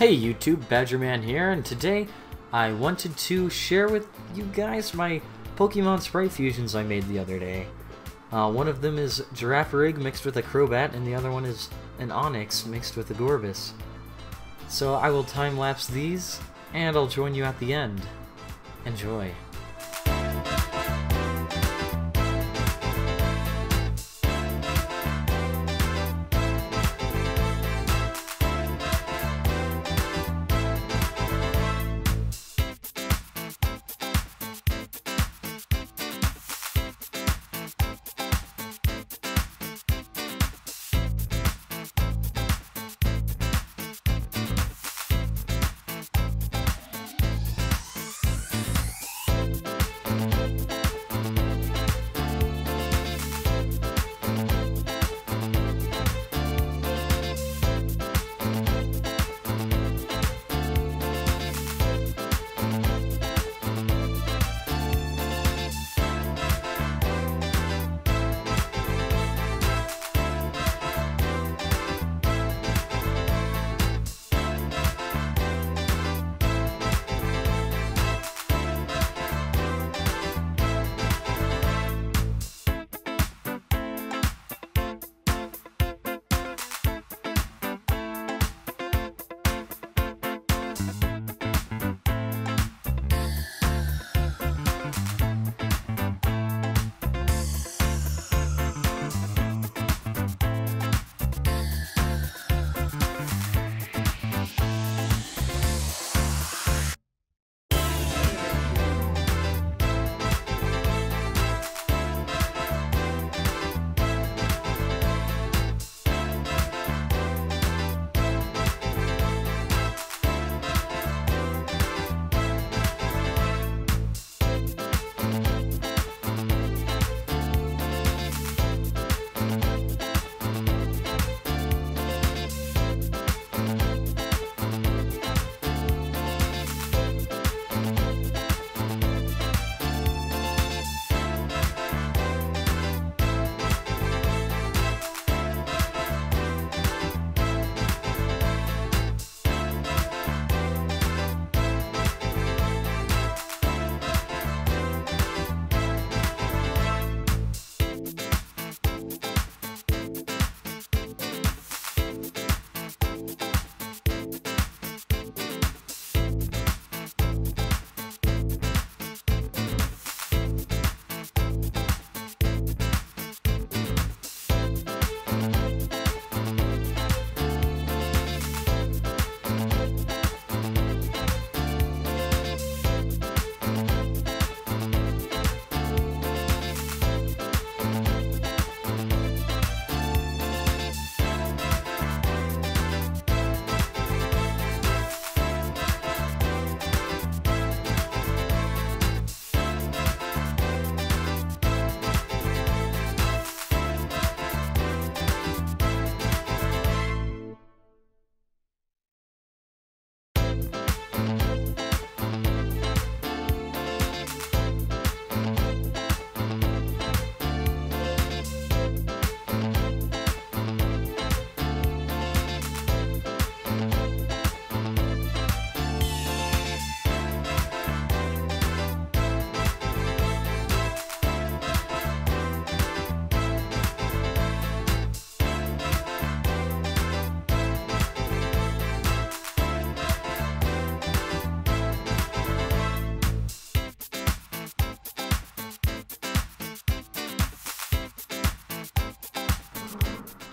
Hey YouTube, Badgerman here, and today I wanted to share with you guys my Pokemon Sprite fusions I made the other day. One of them is Giraffarig mixed with a Crobat, and the other one is an Onix mixed with a Gorebyss. So I will time-lapse these, and I'll join you at the end. Enjoy.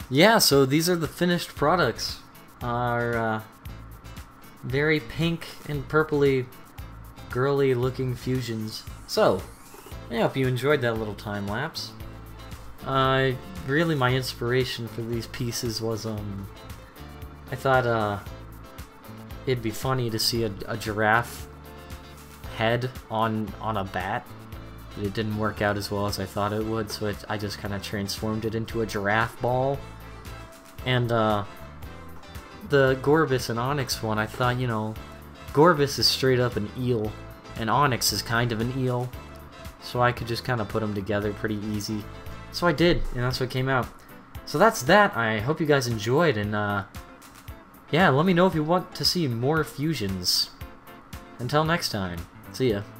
Yeah, so these are the finished products. Our very pink and purpley, girly looking fusions. So, yeah, if you enjoyed that little time lapse. Really my inspiration for these pieces was, I thought it'd be funny to see a giraffe head on a bat. But it didn't work out as well as I thought it would, so I just kind of transformed it into a giraffe ball. And the Gorebyss and Onix one, I thought, you know, Gorebyss is straight up an eel, and Onix is kind of an eel, so I could just kind of put them together pretty easy. So I did, and that's what came out. So that's that. I hope you guys enjoyed, and yeah, let me know if you want to see more fusions. Until next time, see ya.